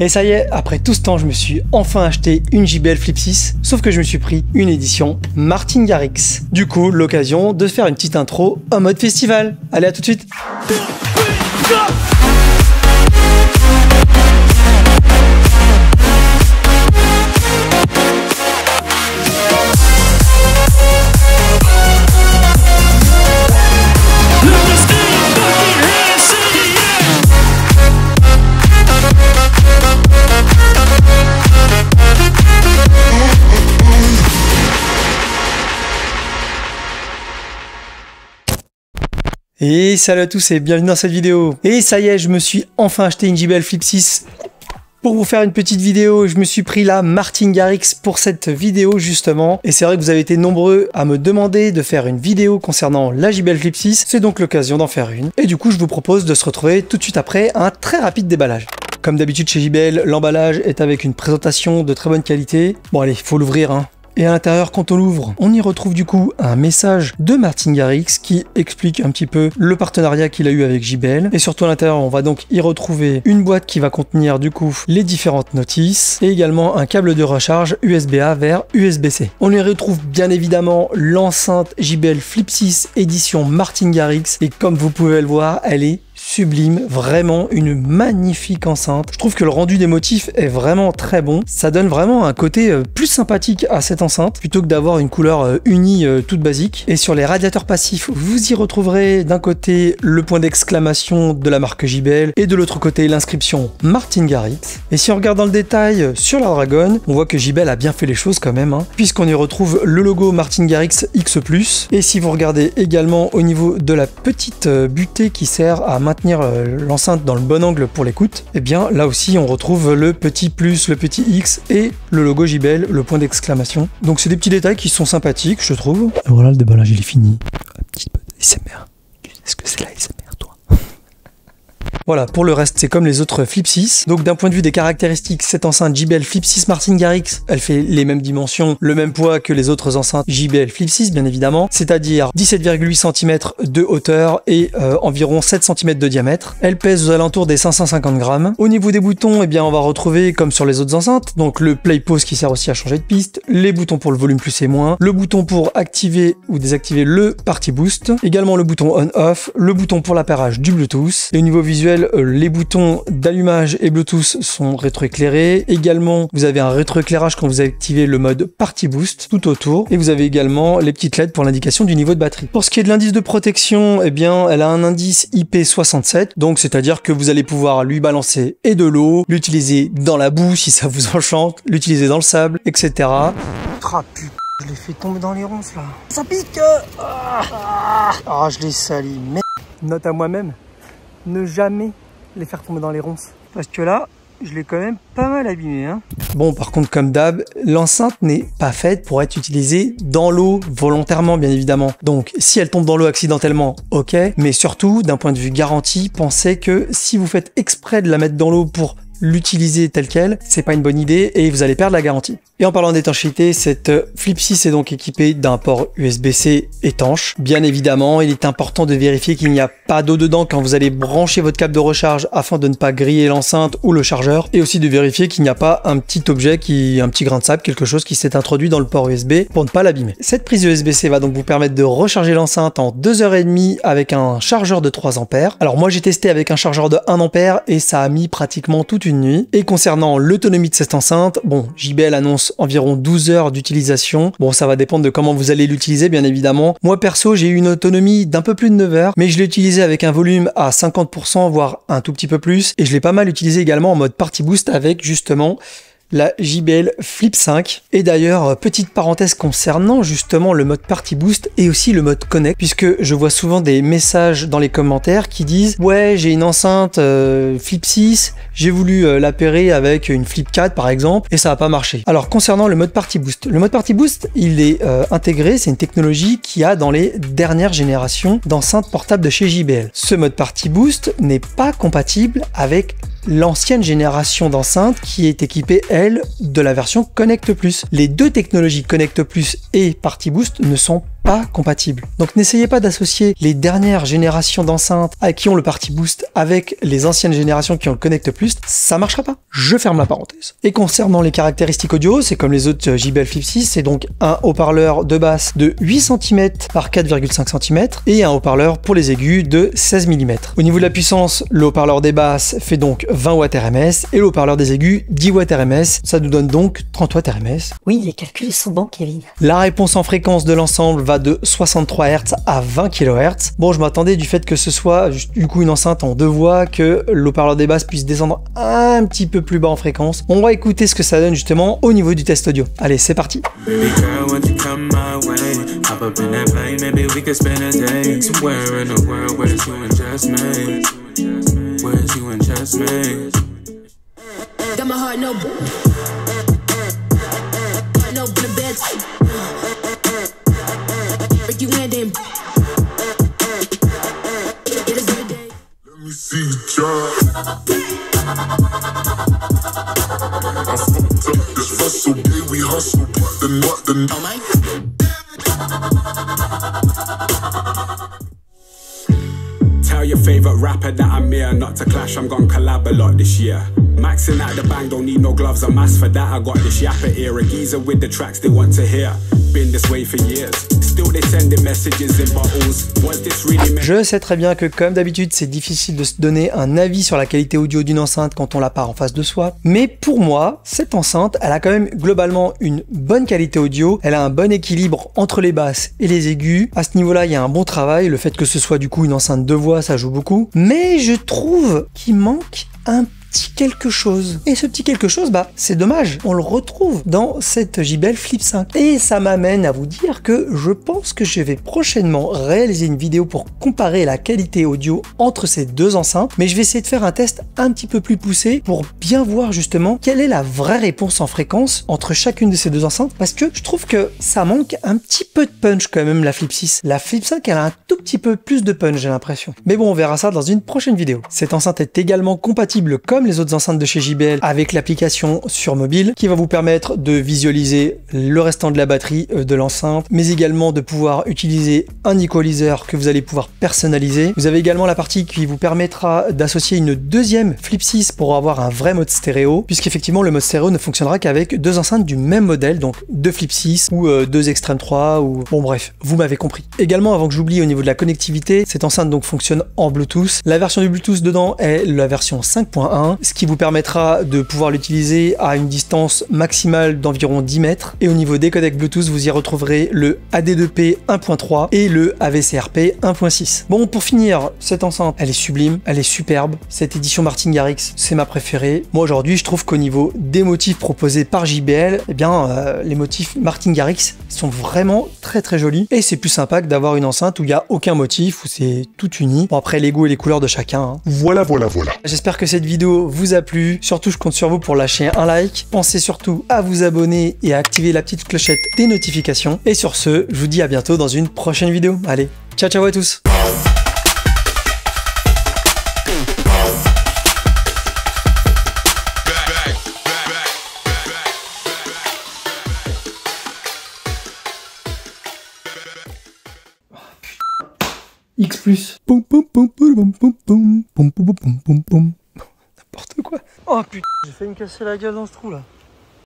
Et ça y est, après tout ce temps, je me suis enfin acheté une JBL Flip 6, sauf que je me suis pris une édition Martin Garrix. Du coup, l'occasion de faire une petite intro en mode festival. Allez, à tout de suite. Et salut à tous et bienvenue dans cette vidéo. Et ça y est, je me suis enfin acheté une JBL Flip 6. Pour vous faire une petite vidéo, je me suis pris la Martin Garrix pour cette vidéo justement. Et c'est vrai que vous avez été nombreux à me demander de faire une vidéo concernant la JBL Flip 6. C'est donc l'occasion d'en faire une. Et du coup, je vous propose de se retrouver tout de suite après un très rapide déballage. Comme d'habitude chez JBL, l'emballage est avec une présentation de très bonne qualité. Bon allez, faut l'ouvrir hein. Et à l'intérieur, quand on l'ouvre, on y retrouve du coup un message de Martin Garrix qui explique un petit peu le partenariat qu'il a eu avec JBL. Et surtout à l'intérieur, on va donc y retrouver une boîte qui va contenir du coup les différentes notices et également un câble de recharge USB-A vers USB-C. On y retrouve bien évidemment l'enceinte JBL Flip 6 édition Martin Garrix. Et comme vous pouvez le voir, elle est sublime, vraiment une magnifique enceinte. Je trouve que le rendu des motifs est vraiment très bon. Ça donne vraiment un côté plus sympathique à cette enceinte plutôt que d'avoir une couleur unie toute basique. Et sur les radiateurs passifs, vous y retrouverez d'un côté le point d'exclamation de la marque JBL et de l'autre côté l'inscription Martin Garrix. Et si on regarde dans le détail sur la dragonne, on voit que JBL a bien fait les choses quand même, hein, puisqu'on y retrouve le logo Martin Garrix X+. Et si vous regardez également au niveau de la petite butée qui sert à maintenir l'enceinte dans le bon angle pour l'écoute, et bien là aussi on retrouve le petit plus, le petit X et le logo JBL, le point d'exclamation. Donc c'est des petits détails qui sont sympathiques, je trouve. Et voilà, le déballage il est fini. Un petit peu d'ASMR. Est-ce que c'est la ASMR toi? Voilà, pour le reste, c'est comme les autres Flip 6. Donc d'un point de vue des caractéristiques, cette enceinte JBL Flip 6 Martin Garrix, elle fait les mêmes dimensions, le même poids que les autres enceintes JBL Flip 6, bien évidemment, c'est-à-dire 17,8 cm de hauteur et environ 7 cm de diamètre. Elle pèse aux alentours des 550 grammes. Au niveau des boutons, eh bien, on va retrouver, comme sur les autres enceintes, donc le play-pause qui sert aussi à changer de piste, les boutons pour le volume plus et moins, le bouton pour activer ou désactiver le Party Boost, également le bouton on-off, le bouton pour l'appairage du Bluetooth. Et au niveau visuel, les boutons d'allumage et Bluetooth sont rétroéclairés. Également, vous avez un rétroéclairage quand vous activez le mode Party Boost tout autour. Et vous avez également les petites LED pour l'indication du niveau de batterie. Pour ce qui est de l'indice de protection, eh bien, elle a un indice IP67. Donc, c'est-à-dire que vous allez pouvoir lui balancer et de l'eau, l'utiliser dans la boue si ça vous enchante, l'utiliser dans le sable, etc. Ah putain, je l'ai fait tomber dans les ronces là. Ça pique. Ah, je l'ai sali. Merde. Note à moi-même. Ne jamais les faire tomber dans les ronces. Parce que là, je l'ai quand même pas mal abîmé. Hein. Bon, par contre, comme d'hab, l'enceinte n'est pas faite pour être utilisée dans l'eau volontairement, bien évidemment. Donc, si elle tombe dans l'eau accidentellement, ok. Mais surtout, d'un point de vue garantie, pensez que si vous faites exprès de la mettre dans l'eau pour l'utiliser telle quelle, c'est pas une bonne idée et vous allez perdre la garantie. Et en parlant d'étanchéité, cette Flip 6 est donc équipée d'un port USB-C étanche. Bien évidemment, il est important de vérifier qu'il n'y a pas d'eau dedans quand vous allez brancher votre câble de recharge afin de ne pas griller l'enceinte ou le chargeur, et aussi de vérifier qu'il n'y a pas un petit objet, un petit grain de sable, quelque chose qui s'est introduit dans le port USB pour ne pas l'abîmer. Cette prise USB-C va donc vous permettre de recharger l'enceinte en 2h30 avec un chargeur de 3 ampères. Alors moi j'ai testé avec un chargeur de 1 ampère et ça a mis pratiquement toute une nuit. Et concernant l'autonomie de cette enceinte, bon, JBL annonce environ 12 heures d'utilisation. Bon, ça va dépendre de comment vous allez l'utiliser, bien évidemment. Moi, perso, j'ai eu une autonomie d'un peu plus de 9 heures, mais je l'ai utilisé avec un volume à 50%, voire un tout petit peu plus. Et je l'ai pas mal utilisé également en mode Party Boost avec, justement, la JBL Flip 5. Et d'ailleurs, petite parenthèse concernant justement le mode Party Boost et aussi le mode Connect, puisque je vois souvent des messages dans les commentaires qui disent « Ouais, j'ai une enceinte Flip 6, j'ai voulu la pairer avec une Flip 4 par exemple, et ça n'a pas marché. » Alors concernant le mode Party Boost, il est intégré, c'est une technologie qu'il y a dans les dernières générations d'enceintes portables de chez JBL. Ce mode Party Boost n'est pas compatible avec l'ancienne génération d'enceinte qui est équipée, elle, de la version Connect Plus. Les deux technologies Connect Plus et Party Boost ne sont pas compatibles. Donc n'essayez pas d'associer les dernières générations d'enceintes qui ont le Party Boost avec les anciennes générations qui ont le Connect Plus, ça marchera pas. Je ferme la parenthèse. Et concernant les caractéristiques audio, c'est comme les autres JBL Flip 6, c'est donc un haut-parleur de basse de 8 cm par 4,5 cm et un haut-parleur pour les aigus de 16 mm. Au niveau de la puissance, le haut-parleur des basses fait donc 20 watts RMS et le haut-parleur des aigus 10 watts RMS, ça nous donne donc 30 watts RMS. Oui, les calculs sont bons, Kevin. La réponse en fréquence de l'ensemble va de 63 Hz à 20 kHz. Bon, je m'attendais du fait que ce soit du coup une enceinte en deux voix que le haut-parleur des basses puisse descendre un petit peu plus bas en fréquence. On va écouter ce que ça donne justement au niveau du test audio. Allez, c'est parti. Tell your favorite rapper that I'm here, not to clash, I'm gonna collab a lot this year. Maxing out the bang, don't need no gloves, I'm ass for that, I got this yapper ear, a geezer with the tracks they want to hear. Been this way for years. Je sais très bien que comme d'habitude c'est difficile de se donner un avis sur la qualité audio d'une enceinte quand on la part en face de soi, mais pour moi cette enceinte elle a quand même globalement une bonne qualité audio, elle a un bon équilibre entre les basses et les aigus, à ce niveau là il y a un bon travail, le fait que ce soit du coup une enceinte de voix ça joue beaucoup, mais je trouve qu'il manque un peu quelque chose. Et ce petit quelque chose, bah, c'est dommage, on le retrouve dans cette JBL Flip 5. Et ça m'amène à vous dire que je pense que je vais prochainement réaliser une vidéo pour comparer la qualité audio entre ces deux enceintes, mais je vais essayer de faire un test un petit peu plus poussé pour bien voir justement quelle est la vraie réponse en fréquence entre chacune de ces deux enceintes, parce que je trouve que ça manque un petit peu de punch quand même la Flip 6. La Flip 5, elle a un tout petit peu plus de punch, j'ai l'impression. Mais bon, on verra ça dans une prochaine vidéo. Cette enceinte est également compatible comme les autres enceintes de chez JBL avec l'application sur mobile qui va vous permettre de visualiser le restant de la batterie de l'enceinte, mais également de pouvoir utiliser un equalizer que vous allez pouvoir personnaliser. Vous avez également la partie qui vous permettra d'associer une deuxième Flip 6 pour avoir un vrai mode stéréo, puisqu'effectivement le mode stéréo ne fonctionnera qu'avec deux enceintes du même modèle, donc deux Flip 6 ou deux Xtreme 3 ou... Bon bref, vous m'avez compris. Également, avant que j'oublie au niveau de la connectivité, cette enceinte donc fonctionne en Bluetooth. La version du Bluetooth dedans est la version 5.1, ce qui vous permettra de pouvoir l'utiliser à une distance maximale d'environ 10 mètres. Et au niveau des codecs Bluetooth, vous y retrouverez le AD2P 1.3 et le AVCRP 1.6. Bon, pour finir, cette enceinte, elle est sublime, elle est superbe. Cette édition Martin Garrix, c'est ma préférée. Moi, aujourd'hui, je trouve qu'au niveau des motifs proposés par JBL, eh bien, les motifs Martin Garrix sont vraiment très très jolis. Et c'est plus sympa que d'avoir une enceinte où il n'y a aucun motif, où c'est tout uni. Bon, après, les goûts et les couleurs de chacun. Hein. Voilà. J'espère que cette vidéo vous a plu, surtout je compte sur vous pour lâcher un like, pensez surtout à vous abonner et à activer la petite clochette des notifications, et sur ce, je vous dis à bientôt dans une prochaine vidéo, allez, ciao ciao à tous. X+. Oh putain, j'ai failli me casser la gueule dans ce trou là.